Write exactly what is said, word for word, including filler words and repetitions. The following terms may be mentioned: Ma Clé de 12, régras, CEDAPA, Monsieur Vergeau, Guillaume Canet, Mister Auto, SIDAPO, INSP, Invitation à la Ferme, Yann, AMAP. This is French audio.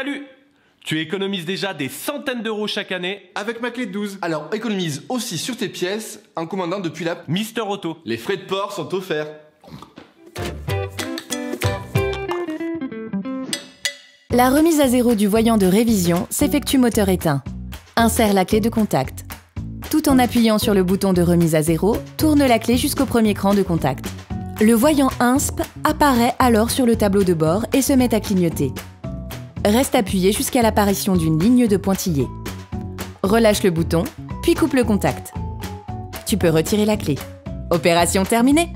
Salut! Tu économises déjà des centaines d'euros chaque année avec ma clé de douze. Alors économise aussi sur tes pièces en commandant depuis l'app Mister Auto. Les frais de port sont offerts. La remise à zéro du voyant de révision s'effectue moteur éteint. Insère la clé de contact. Tout en appuyant sur le bouton de remise à zéro, tourne la clé jusqu'au premier cran de contact. Le voyant I N S P apparaît alors sur le tableau de bord et se met à clignoter. Reste appuyé jusqu'à l'apparition d'une ligne de pointillés. Relâche le bouton, puis coupe le contact. Tu peux retirer la clé. Opération terminée!